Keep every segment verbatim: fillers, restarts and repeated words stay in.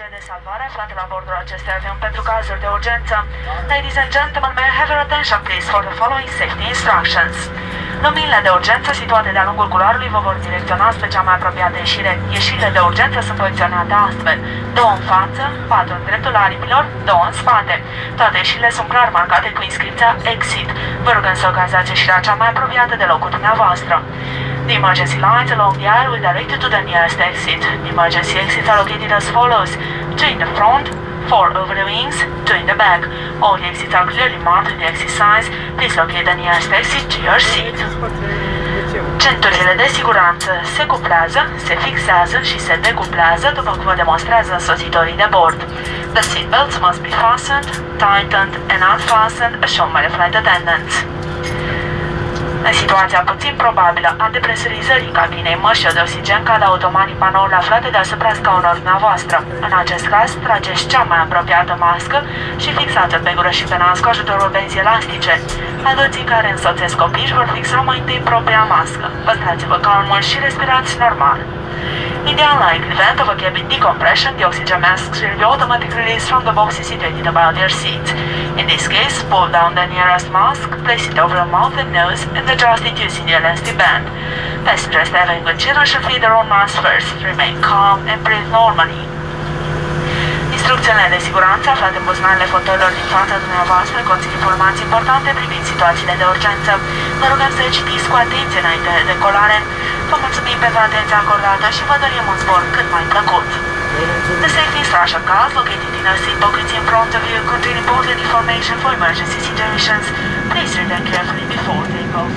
Cele de salvare aflate la bordul acestui avion pentru cazuri de urgență. Ladies and gentlemen, may I have your attention please for the following safety instructions. Luminile de urgență situate de-a lungul culoarului vă vor direcționa spre cea mai apropiată ieșire. Ieșirile de urgență sunt poziționate astfel. Două în față, patru în dreptul aripilor, două în spate. Toate ieșirile sunt clar marcate cu inscripția EXIT. Vă rugăm să ocazați ieșirea cea mai apropiată de locul dumneavoastră. The emergency lines along the aisle will direct you to the nearest exit. The emergency exits are located as follows: two in the front, four over the wings, two in the back. All the exits are clearly marked with the exit signs. Please locate the nearest exit to your seat. Centurile de siguranță se cuplează, se fixează și se decuplează după cum vă demonstrează însoțitorii de bord. The seatbelts must be fastened, tightened and unfastened as shown by the flight attendants. În situația puțin probabilă a depresurizării cabinei, măști de oxigen cad automat din panoul aflate deasupra scaunului voastră. În acest caz, trageți cea mai apropiată mască și fixați-o pe gură și pe nas cu ajutorul benzii elastice. Adulții care însoțesc copii vor fixa mai întâi propria mască. Păstrați-vă calmul și respirați normal. In the unlikely event of a cabin decompression, the oxygen masks will be automatically released from the boxes situated above their seats. In this case, pull down the nearest mask, place it over the mouth and nose, and adjust it using the elastic band. Passengers having good children should feed their own masks first. Remain calm and breathe normally. Instrucțiunile de siguranță aflate în buzunarele fotoilor din fața dumneavoastră conțin informații importante privind situațiile de urgență. Vă rugăm să le citiți cu atenție înainte de decolare. Vă mulțumim pentru atenția acordată și vă dorim un zbor cât mai plăcut. The safety instruction cars located in a seat pockets in front of you contain important information for emergency situations. Please read them carefully before takeoff.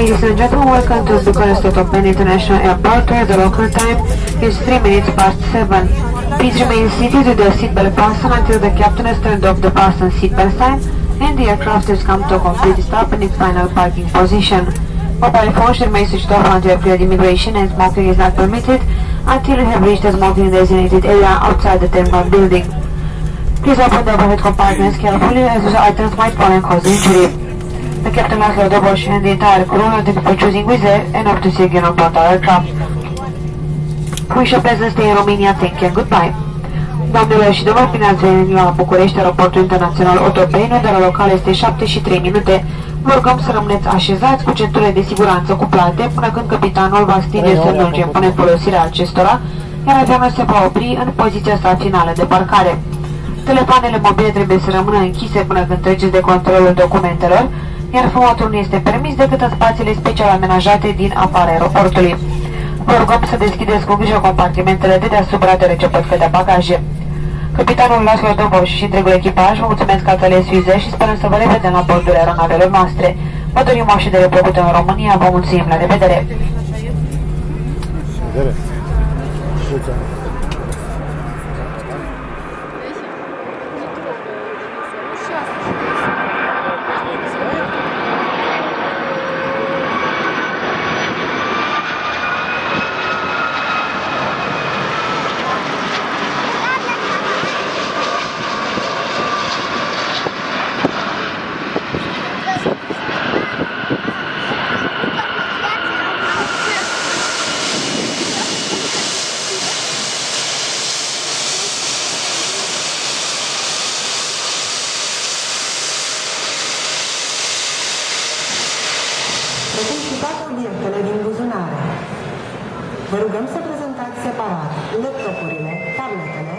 Ladies and gentlemen, welcome to the Bucuresti Otopeni International Airport, where the local time is three minutes past seven. Please remain seated with your seatbelt fastened until the captain has turned off the fasten seatbelt sign and the aircraft has come to a complete stop in its final parking position. Mobile phones should remain switched off until cleared immigration, and smoking is not permitted until you have reached the smoking designated area outside the terminal building. Please open the overhead compartments carefully, as these items might fall and cause injury. The captain, Laszlo Dobos, and the entire crew are thankful for choosing Wizz Air and hope to see you again on board our aircraft. Wish you a pleasant stay in Romania. Thank you and goodbye. Doamnelor și domnilor, bine ați venit la București, aeroportul internațional Otopeni, unde la local este șapte și trei minute. Vă rugăm să rămâneți așezați cu centurile de siguranță cuplate până când capitanul va stinge semnul ce pune folosirea acestora, iar avionul se va opri în poziția sa finală de parcare. Telefoanele mobile trebuie să rămână închise până când treceți de controlul documentelor, iar fumatul nu este permis decât în spațiile special amenajate din afara aeroportului. Vă rugăm să deschideți cu grijă compartimentele de deasupra, deoarece pot cădea bagaje. Capitanul Laszlo Dobos și întregul echipaj, vă mulțumesc că ați ales Wizz Air și sperăm să vă revedem la bordul aeronavelor noastre. Vă dorim o ședere plăcută în România, vă mulțumim, la revedere! Vă rugăm să prezentați separat laptopurile, tabletele.